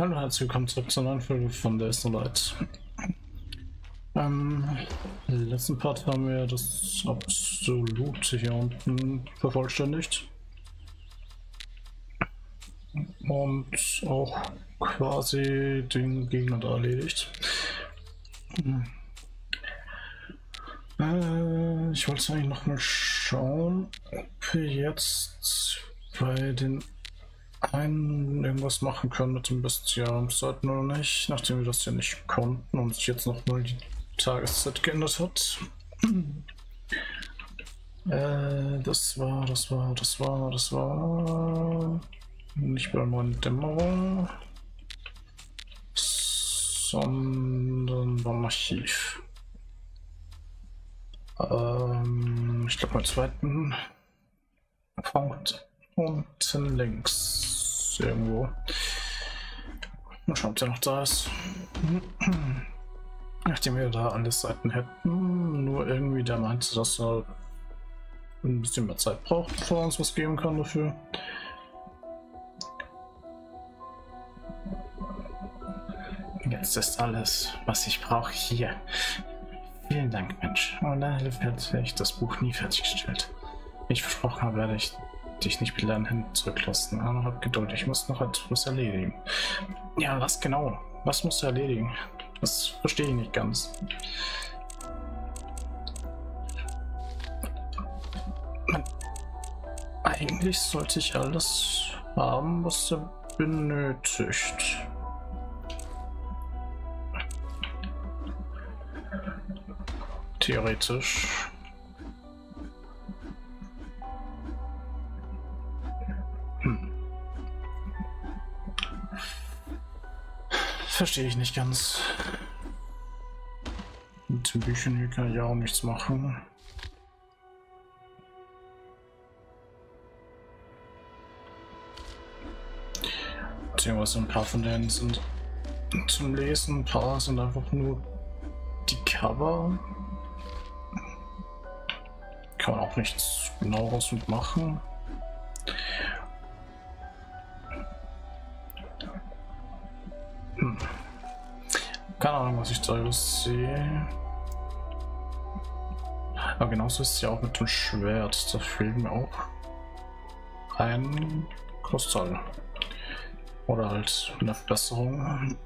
Hallo und herzlich willkommen zurück zur neuen Folge von There is No Light. Im letzten Part haben wir das Absolute hier unten vervollständigt. Und auch quasi den Gegner da erledigt. Ich wollte es eigentlich nochmal schauen, ob wir jetzt bei den irgendwas machen können mit dem Bestiarium sollten oder nicht, nachdem wir das ja nicht konnten und sich jetzt nochmal die Tageszeit geändert hat. Das war nicht bei meiner Dämmerung, sondern beim Archiv. Ich glaube beim zweiten Punkt. Unten links irgendwo. Mal schauen, ob der noch da ist. Nachdem wir da alle Seiten hätten, nur irgendwie der meinte, dass er ein bisschen mehr Zeit braucht, bevor er uns was geben kann dafür. Jetzt ist alles, was ich brauche, hier. Vielen Dank, Mensch. Und leider hätte ich das Buch nie fertiggestellt. Wie ich versprochen habe, werde ich dich nicht mit leeren Händen zurücklassen, aber hab Geduld, ich muss noch etwas erledigen. Ja, was genau? Was musst du erledigen? Das verstehe ich nicht ganz. Eigentlich sollte ich alles haben, was er benötigt. Theoretisch. Verstehe ich nicht ganz. Mit den Büchern hier kann ich auch nichts machen. Beziehungsweise ein paar von denen sind zum Lesen, ein paar sind einfach nur die Cover. Kann man auch nichts genaueres mit machen. Keine Ahnung, was ich da sehe. Aber genauso ist es ja auch mit dem Schwert. Da fehlt mir auch ein Kristall. Oder halt eine Verbesserung.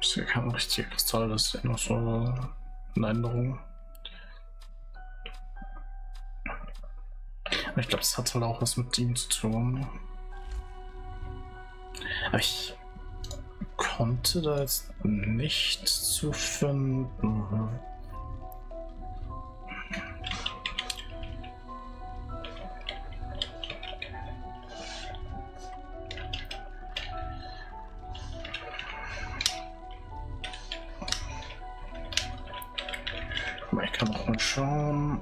Ist hier kein richtiger Kristall, das ist noch so eine Änderung. Aber ich glaube, das hat halt auch was mit ihm zu tun. Aber ich konnte da jetzt nichts zu finden. Ich kann auch mal schauen.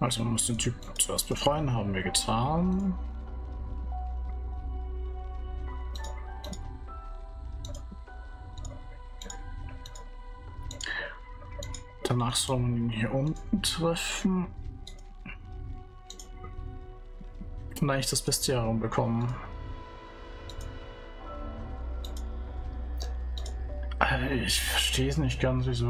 Also man muss den Typ zuerst befreien, haben wir getan. Danach soll man ihn hier unten treffen. Und eigentlich das Bestiarium bekommen. Ich verstehe es nicht ganz, wieso.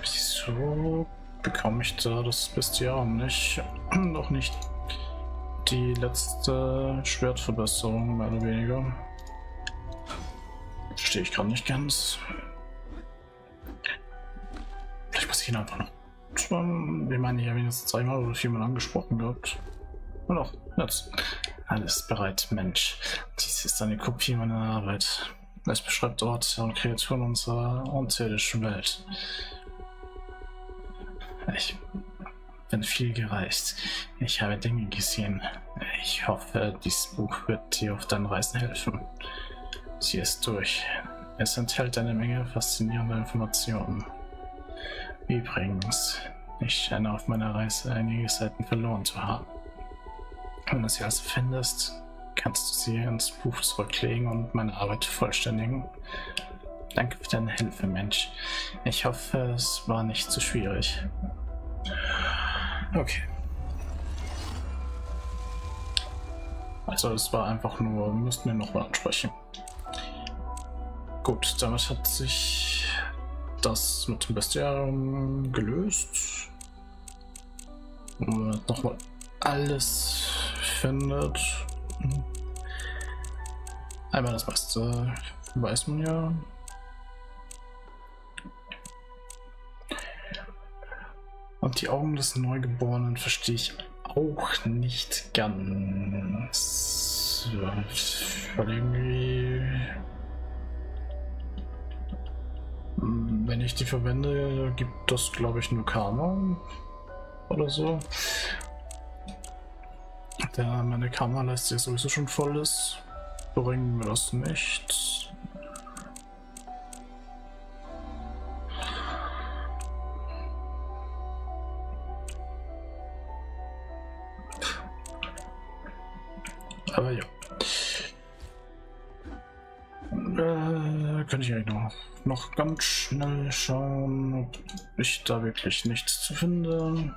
Wieso bekomme ich da das Bestiarium nicht? Noch nicht die letzte Schwertverbesserung, mehr oder weniger. Verstehe ich gerade nicht ganz. Vielleicht muss ich ihn einfach noch. Wir meinen, ich habe ihn jetzt 2 oder 4 Mal angesprochen gehabt. Und auch jetzt. Alles bereit, Mensch. Dies ist eine Kopie meiner Arbeit. Es beschreibt Orte und Kreaturen unserer unterirdischen Welt. Ich denn viel gereicht. Ich habe Dinge gesehen. Ich hoffe, dieses Buch wird dir auf deinen Reisen helfen. Sieh es durch. Es enthält eine Menge faszinierender Informationen. Übrigens, ich scheine auf meiner Reise einige Seiten verloren zu haben. Wenn du sie also findest, kannst du sie ins Buch zurücklegen und meine Arbeit vollständigen. Danke für deine Hilfe, Mensch. Ich hoffe, es war nicht zu schwierig. Okay. Also es war einfach nur, müssten wir nochmal ansprechen. Gut, damit hat sich das mit dem Bestiarium gelöst. Wenn man nochmal alles findet. Einmal das meiste weiß man ja. Und die Augen des Neugeborenen verstehe ich auch nicht ganz. Irgendwie, wenn ich die verwende, gibt das, glaube ich, nur Karma oder so. Da meine Karma-Leiste sowieso schon voll ist, bringen wir das nicht. Aber ja. Könnte ich eigentlich noch ganz schnell schauen, ob ich da wirklich nichts zu finde.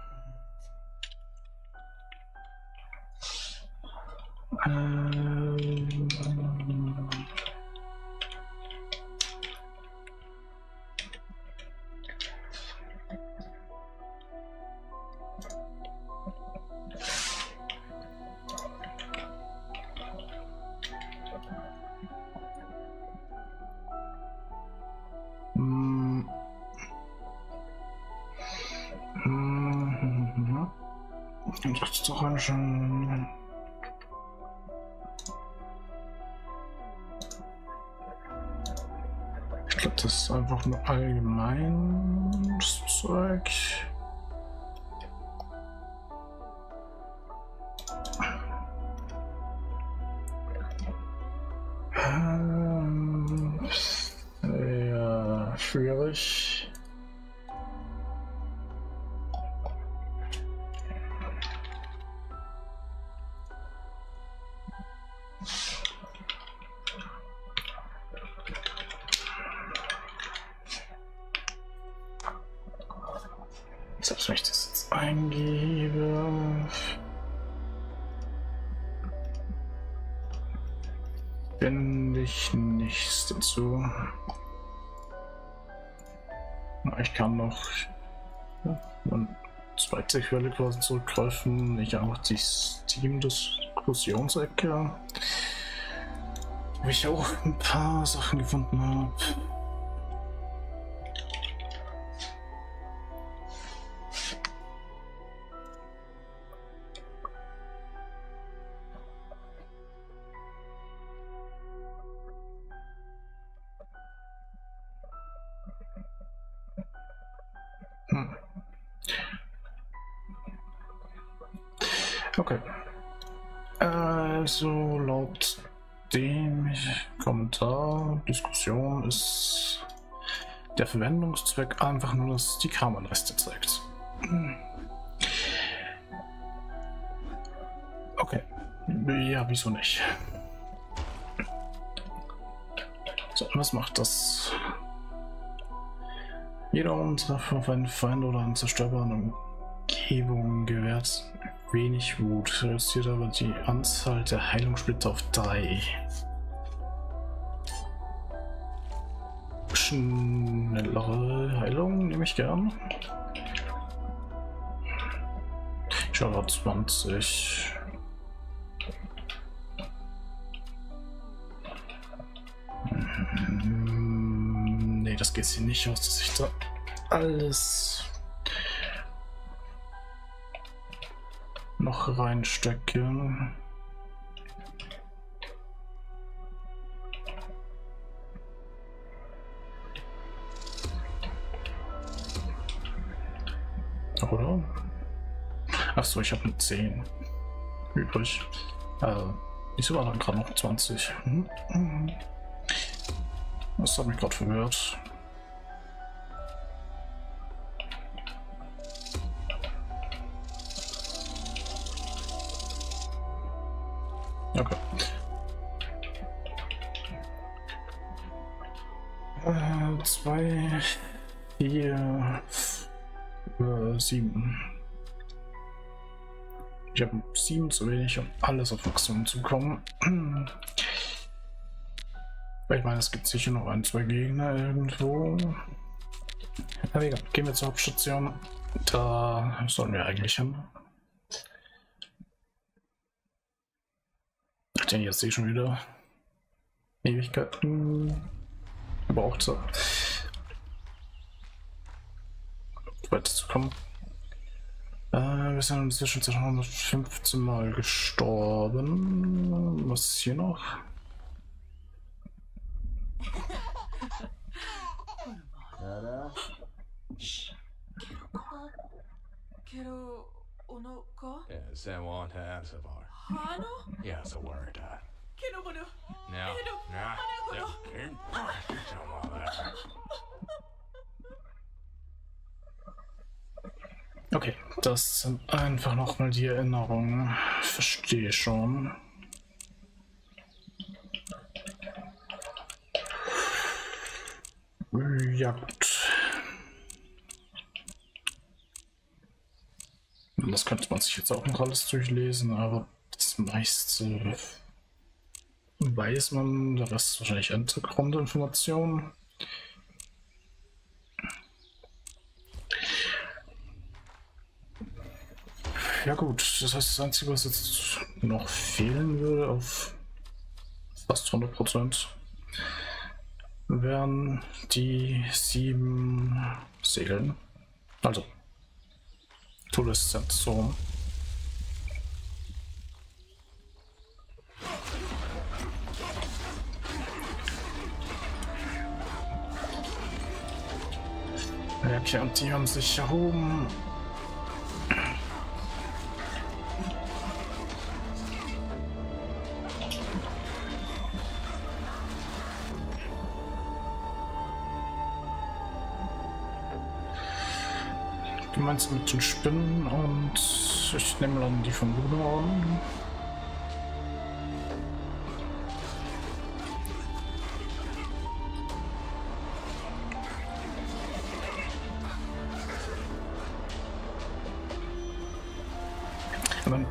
Ich glaube, das ist einfach nur allgemeines Zeug. Ja, schwierig. Selbst wenn ich das jetzt eingebe. Finde ich nichts dazu. Ich kann noch eine zweite Quelle quasi zurückgreifen. Ich habe noch die Steam-Diskussionsecke, wo ich auch ein paar Sachen gefunden habe. Okay, also laut dem Kommentar, Diskussion ist der Verwendungszweck einfach nur, dass die Karma-Leiste zeigt. Okay, ja, wieso nicht? So, was macht das? Jeder Umtreffer auf einen Feind oder einen zerstörbaren Umgebung gewährt wenig Wut, reduziert aber die Anzahl der Heilungssplitter auf 3. Schnellere Heilung nehme ich gern. Ich schaue auf 20. Ne, das geht hier nicht aus, dass ich da alles noch reinstecken. Oder? Achso, ich habe nur 10 übrig. Ich war dann gerade noch 20. Das hat mich gerade verwirrt. Okay. Zwei, 4, 7. Ich habe 7 zu wenig, um alles auf Wachstum zu kommen. Ich meine, es gibt sicher noch ein, zwei Gegner irgendwo. Aber egal, gehen wir zur Hauptstation. Da sollen wir eigentlich hin. Ach, den jetzt sehe ich schon wieder. Ewigkeiten. Gebraucht so. Weiterzukommen. Wir sind in der Zwischenzeit 115 Mal gestorben. Was ist hier noch? Okay, das sind einfach nochmal die Erinnerungen. Verstehe schon. Ja gut. Das könnte man sich jetzt auch noch alles durchlesen, aber das meiste weiß man. Der Rest ist wahrscheinlich Hintergrundinformationen. Ja gut, das heißt, das Einzige, was jetzt noch fehlen würde, auf fast 100%, wären die 7 Segeln. Also, Todeszentrum. Ja, okay, und die haben sich erhoben. Meinst du mit den Spinnen und ich nehme dann die von Bruderorden. Und dann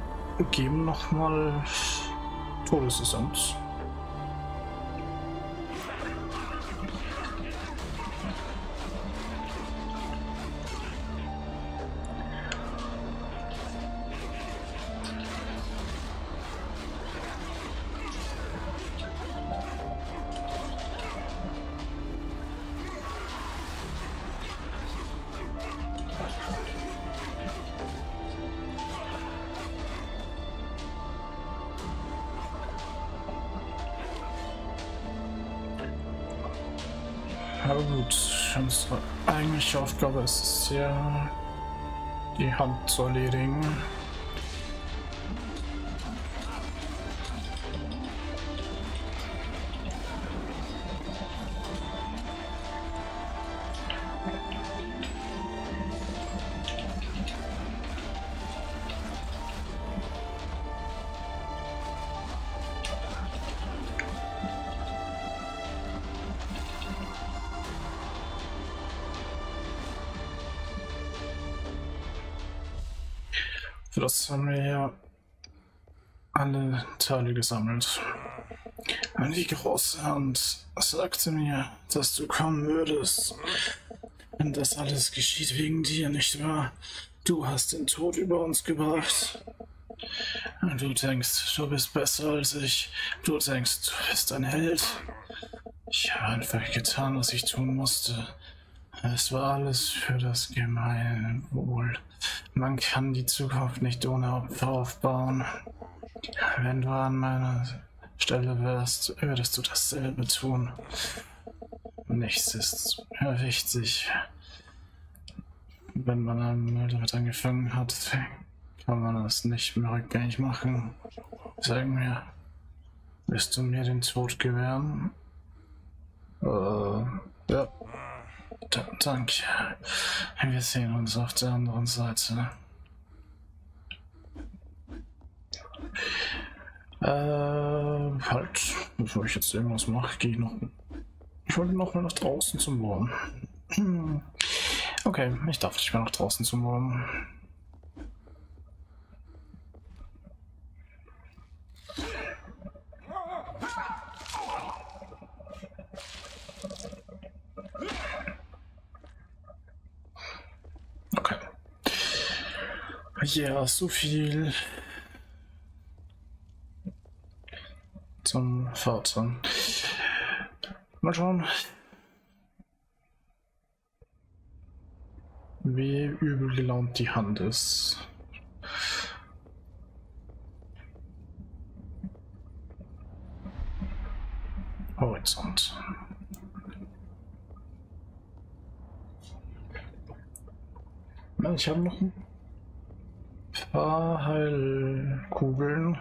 geben nochmal Todesessenz. Aber gut, unsere eigentliche Aufgabe ist es ja, die Hand zu erledigen. Für das haben wir ja alle Teile gesammelt. Und die große Hand sagte mir, dass du kommen würdest. Und das alles geschieht wegen dir, nicht wahr? Du hast den Tod über uns gebracht. Und du denkst, du bist besser als ich. Du denkst, du bist ein Held. Ich habe einfach getan, was ich tun musste. Es war alles für das Gemeinwohl. Man kann die Zukunft nicht ohne Opfer aufbauen. Wenn du an meiner Stelle wärst, würdest du dasselbe tun. Nichts ist wichtig. Wenn man einmal damit angefangen hat, Kann man das nicht mehr rückgängig machen? Sag mir, willst du mir den Tod gewähren? Ja. Danke. Wir sehen uns auf der anderen Seite. Halt. Bevor ich jetzt irgendwas mache, gehe ich noch... Ich wollte noch mal nach draußen zum Wurm. Okay, ich darf nicht mehr nach draußen zum Wurm. Okay. Ja, so viel zum Vater. Mal schauen, wie übel gelaunt die Hand ist. Horizont. Ich habe noch ein paar Heilkugeln.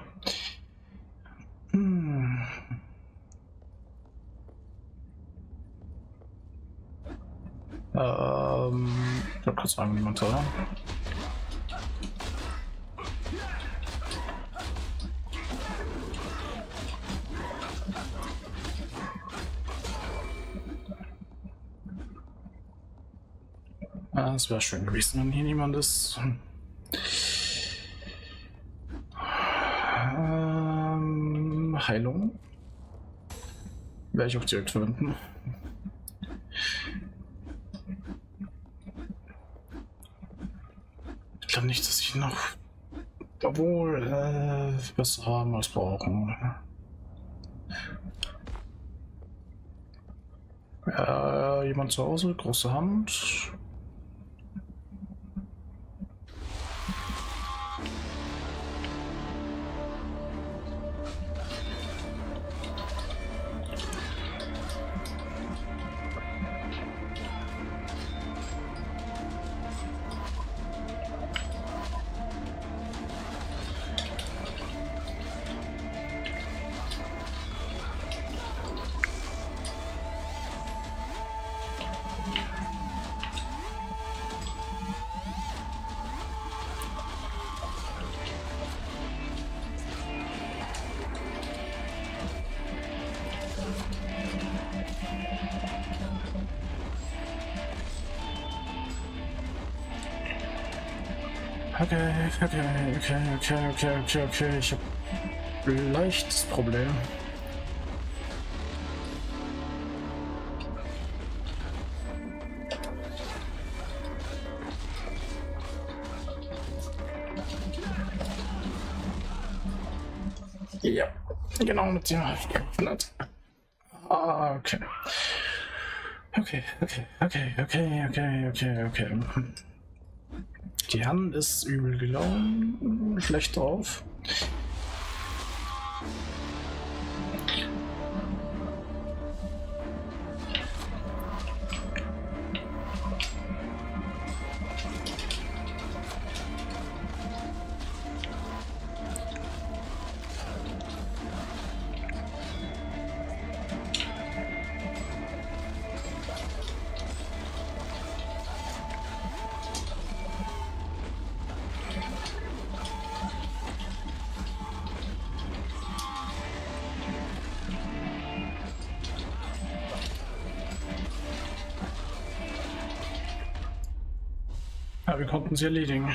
Ich würde kurz sagen, niemand, oder? Es wäre schön gewesen, wenn hier niemand ist. Heilung. Werde ich auch direkt verwenden. Ich glaube nicht, dass ich noch... Obwohl, besser haben als brauchen. Jemand zu Hause, große Hand. Okay, ich habe ein leichtes Problem. Ja, genau mit dem Blatt. Okay. Die Hand ist übel gelaufen, schlecht drauf. Wir konnten sie erledigen.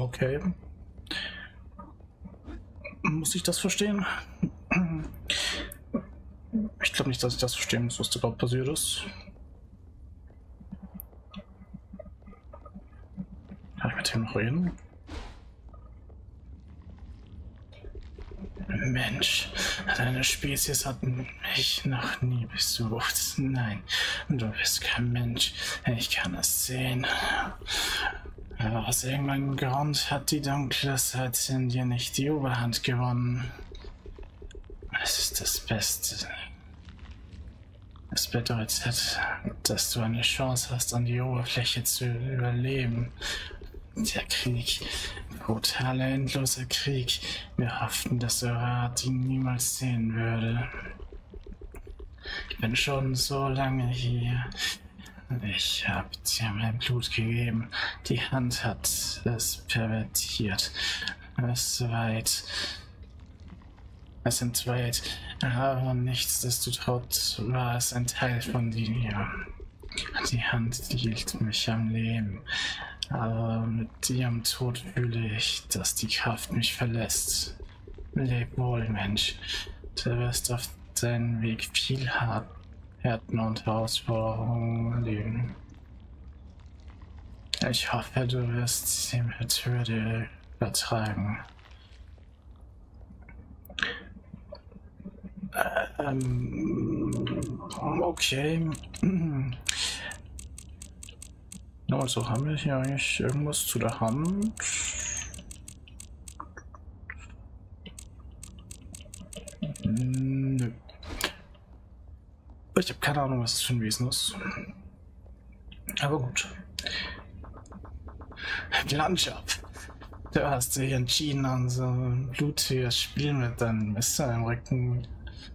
Okay. Muss ich das verstehen? Ich glaube nicht, dass ich das verstehen muss, was da gerade passiert ist. Kann ich mit dem noch reden? Mensch, deine Spezies hat mich noch nie besucht. Nein, du bist kein Mensch. Ich kann es sehen. Aber aus irgendeinem Grund hat die dunkle Seite in dir nicht die Oberhand gewonnen. Es ist das Beste. Es bedeutet, dass du eine Chance hast, an die Oberfläche zu überleben. Der Krieg. Brutaler, endloser Krieg. Wir hofften, dass eure Art ihn niemals sehen würde. Ich bin schon so lange hier. Ich habe dir mein Blut gegeben. Die Hand hat es pervertiert. Es entzweit, aber nichtsdestotrotz war es ein Teil von dir. Die Hand hielt mich am Leben, aber mit ihrem Tod fühle ich, dass die Kraft mich verlässt. Leb wohl, Mensch. Du wirst auf deinem Weg viel Härten und Herausforderungen leben. Ich hoffe, du wirst sie mit Würde übertragen. Okay. Also haben wir hier eigentlich irgendwas zu der Hand? Nö. Ich habe keine Ahnung, was das für ein Wesen ist. Aber gut. Landschaft. Du hast dich entschieden, an so einem blutiges Spiel mit deinem Messer im Rücken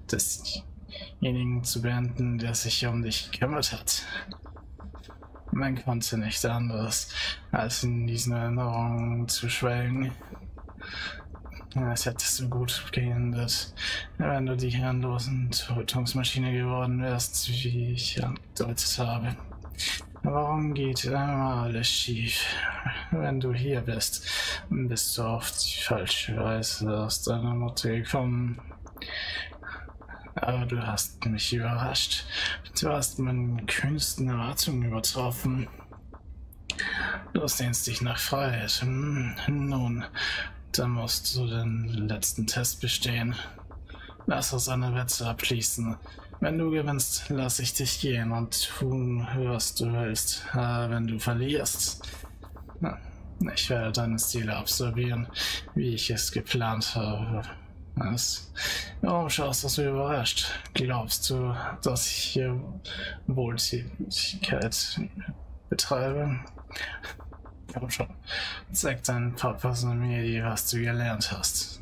desjenigen zu beenden, der sich um dich gekümmert hat. Man konnte nicht anders, als in diesen Erinnerungen zu schwelgen. Es hätte so gut geendet, wenn du die herrenlosen Tötungsmaschine geworden wärst, wie ich angedeutet habe. Warum geht immer alles schief? Wenn du hier bist, bist du auf die falsche Weise aus deiner Mutter gekommen. Aber du hast mich überrascht. Du hast meine kühnsten Erwartungen übertroffen. Du sehnst dich nach Freiheit. Nun, dann musst du den letzten Test bestehen. Lass uns eine Wette abschließen. Wenn du gewinnst, lass ich dich gehen und tun, was du willst. Aber wenn du verlierst, ich werde deine Seele absorbieren, wie ich es geplant habe. Warum schaust du so überrascht? Glaubst du, dass ich hier Wohltätigkeit betreibe? Komm schon, zeig deinen Papas und mir, was du gelernt hast.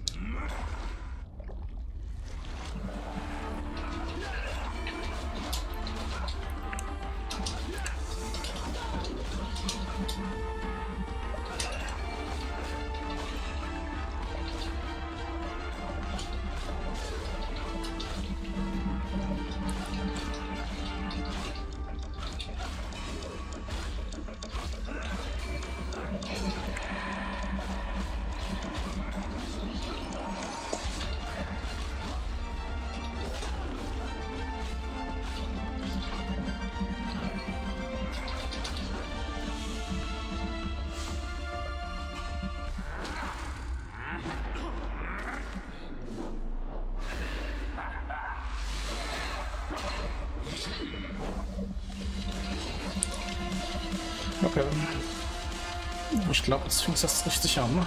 Okay. Ich glaube, jetzt fängt das richtig an.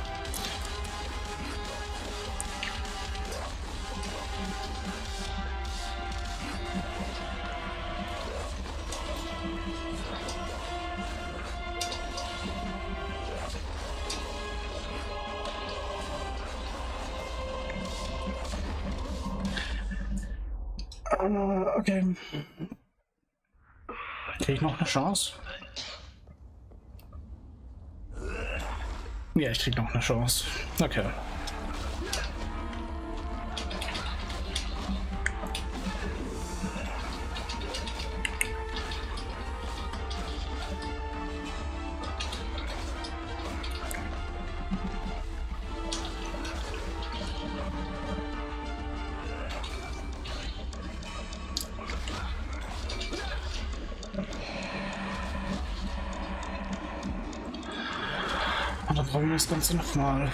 Okay. Krieg ich noch eine Chance? Ja, ich krieg noch eine Chance. Okay. Dann probieren wir das Ganze nochmal.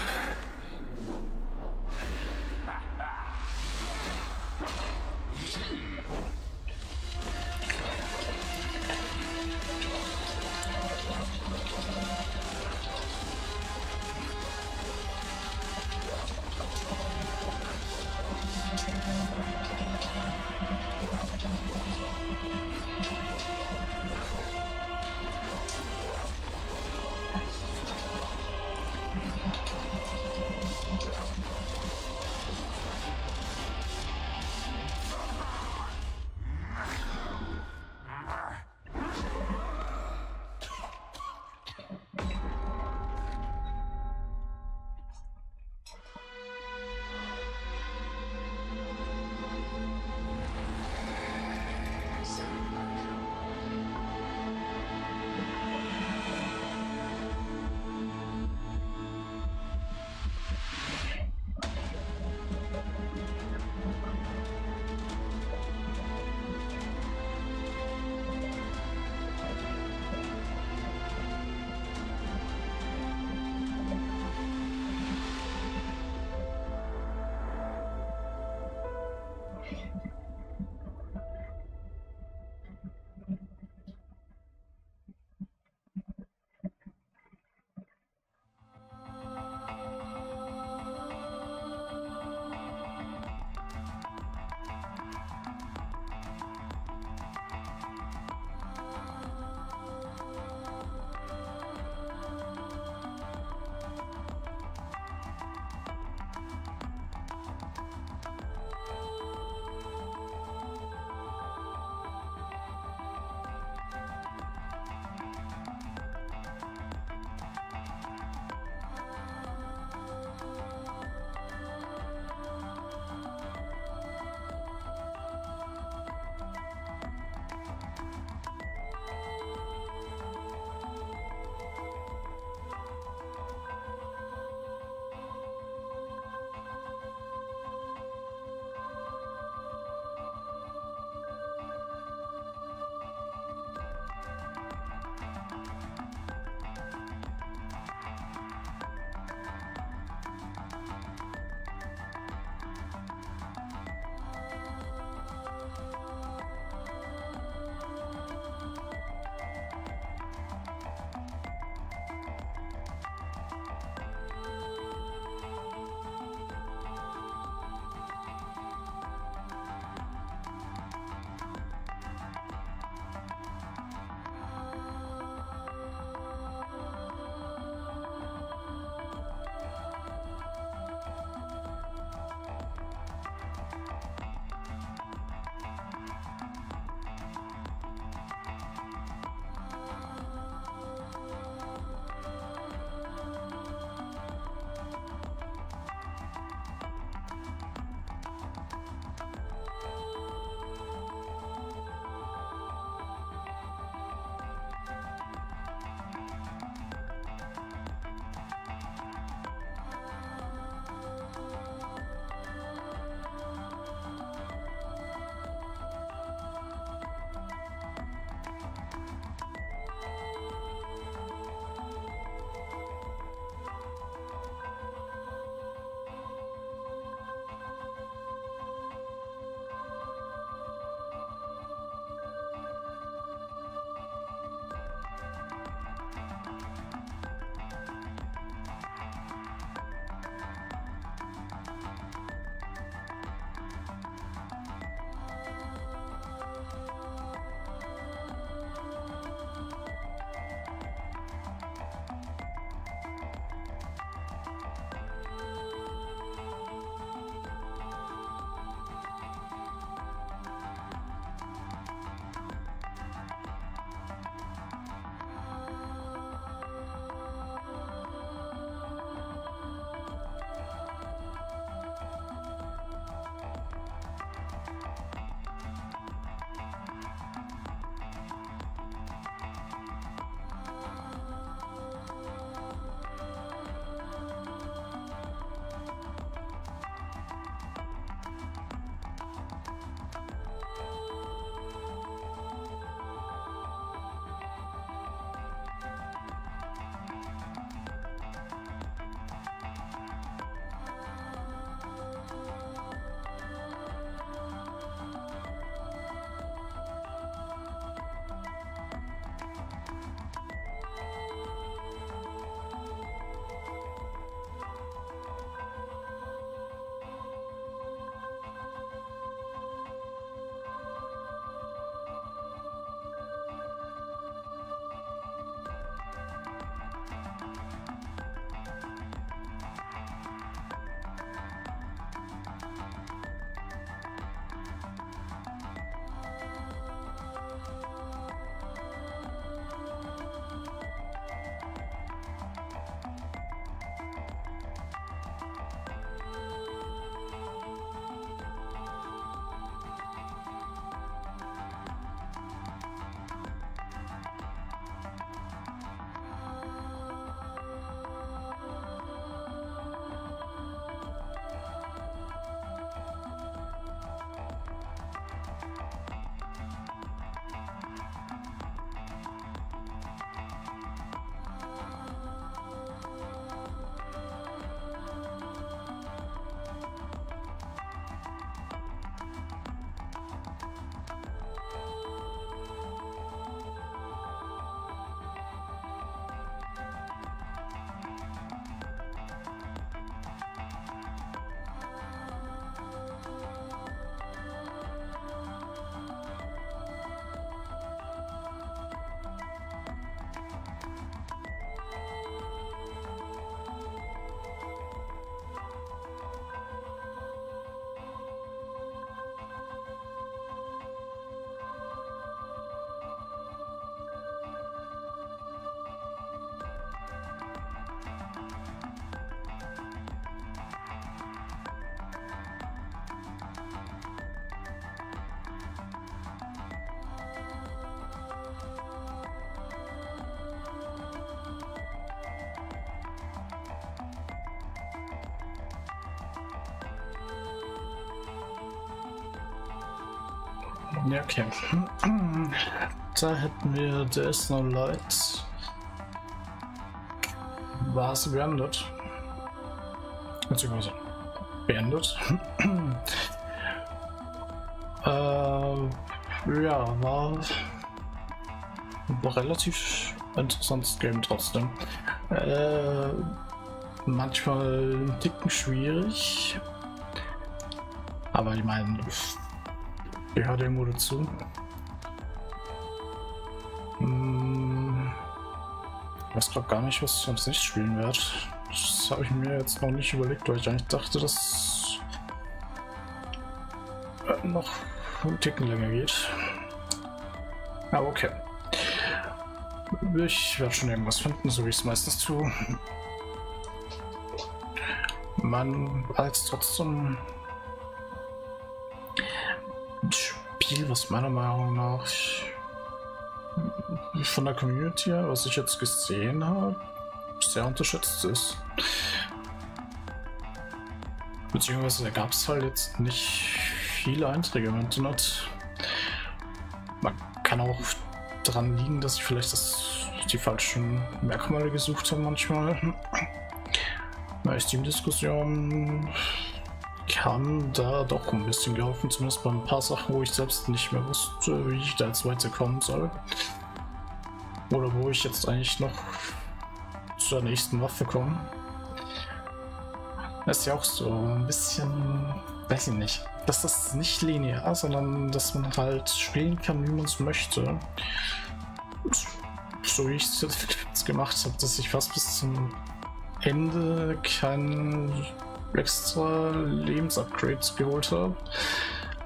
Ja, okay. Da hätten wir There is No Light. War es beendet? Beziehungsweise beendet. Ja, war relativ interessantes Game trotzdem. Manchmal ein Ticken schwierig. Aber ich meine, gehört irgendwo dazu. Ich weiß glaube gar nicht, was ich sonst nicht spielen werde. Das habe ich mir jetzt noch nicht überlegt, weil ich eigentlich dachte, dass noch ein Ticken länger geht. Aber okay. Ich werde schon irgendwas finden, so wie ich es meistens tue. Man als trotzdem ein Spiel, was meiner Meinung nach von der Community her, was ich jetzt gesehen habe, sehr unterschätzt ist. Beziehungsweise da gab es halt jetzt nicht viele Einträge im Internet. Man kann auch daran liegen, dass ich vielleicht die falschen Merkmale gesucht habe manchmal. Bei Steam-Diskussionen kam da doch ein bisschen geholfen, zumindest bei ein paar Sachen, wo ich selbst nicht mehr wusste, wie ich da jetzt weiterkommen soll. Oder wo ich jetzt eigentlich noch zur nächsten Waffe komme. Das ist ja auch so ein bisschen, weiß ich nicht, dass das nicht linear, sondern dass man halt spielen kann, wie man es möchte. So wie ich es jetzt gemacht habe, dass ich fast bis zum Ende kein extra Lebensupgrades geholt habe,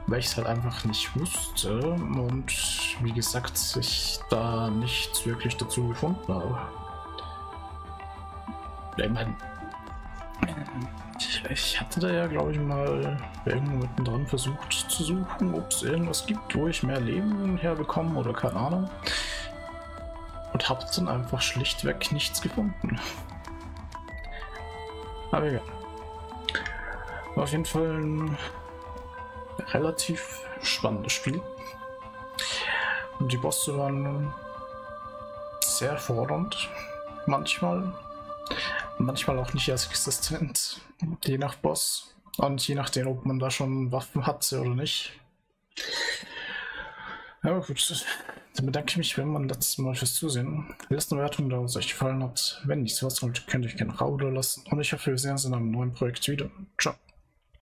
weil ich es halt einfach nicht wusste und wie gesagt, ich da nichts wirklich dazu gefunden habe. Ich meine, ich hatte da ja glaube ich mal irgendwo mittendrin versucht zu suchen, ob es irgendwas gibt, wo ich mehr Leben herbekomme oder keine Ahnung, und habe dann einfach schlichtweg nichts gefunden. Aber egal. War auf jeden Fall ein relativ spannendes Spiel. Und die Bosse waren sehr fordernd. Manchmal auch nicht als existent. Je nach Boss. Und je nachdem, ob man da schon Waffen hatte oder nicht. Aber gut, dann bedanke ich mich, wenn man letztes Mal fürs Zusehen. Lasst eine Bewertung da, was euch gefallen hat. Wenn nichts was wollt, könnt ihr gerne ein Abo da lassen. Und ich hoffe, wir sehen uns in einem neuen Projekt wieder. Ciao.